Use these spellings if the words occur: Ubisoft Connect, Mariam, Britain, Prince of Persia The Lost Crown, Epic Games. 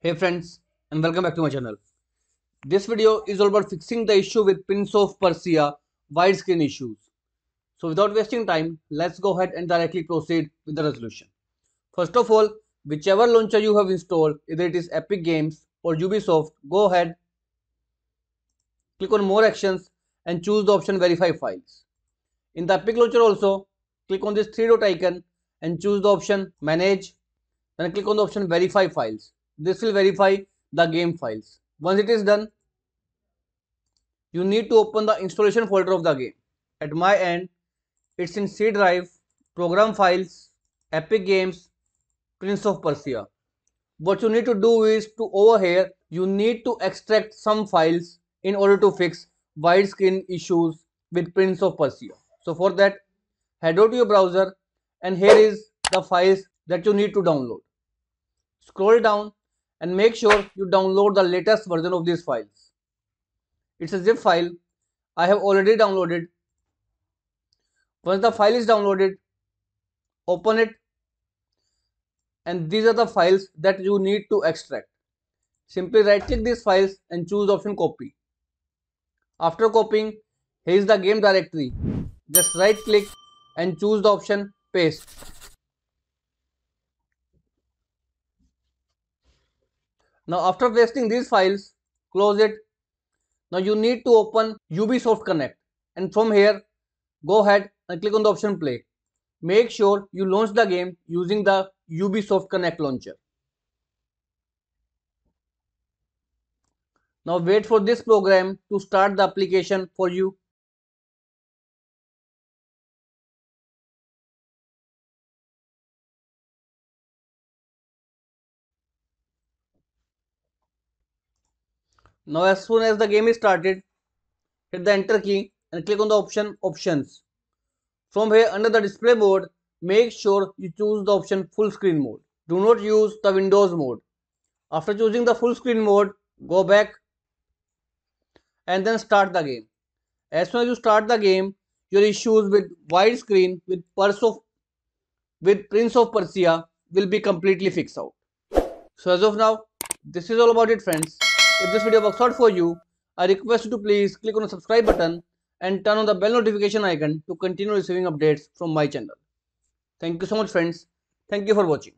Hey friends, and welcome back to my channel. This video is all about fixing the issue with Prince of Persia widescreen issues. So without wasting time, let's go ahead and directly proceed with the resolution. First of all, whichever launcher you have installed, either it is Epic Games or Ubisoft, go ahead, click on more actions and choose the option verify files. In the Epic launcher also, click on this three dot icon and choose the option manage, then click on the option verify files. This will verify the game files. Once it is done, you need to open the installation folder of the game. At my end, it's in C drive, program files, Epic Games, Prince of Persia. What you need to do is to over here, you need to extract some files in order to fix widescreen issues with Prince of Persia. So for that, head over to your browser and here is the files that you need to download. Scroll down and make sure you download the latest version of these files. It's a zip file. I have already downloaded. Once the file is downloaded, open it, and these are the files that you need to extract. Simply right click these files and choose option copy. After copying, here is the game directory. Just right click and choose the option paste. Now after pasting these files, close it. Now you need to open Ubisoft Connect and from here go ahead and click on the option play. Make sure you launch the game using the Ubisoft Connect launcher. Now wait for this program to start the application for you. Now as soon as the game is started, hit the enter key and click on the option options. From here under the display mode, make sure you choose the option full screen mode. Do not use the Windows mode. After choosing the full screen mode, go back and then start the game. As soon as you start the game, your issues with widescreen with Prince of Persia will be completely fixed out. So as of now, this is all about it friends. If this video works out for you, I request you to please click on the subscribe button and turn on the bell notification icon to continue receiving updates from my channel. Thank you so much friends. Thank you for watching.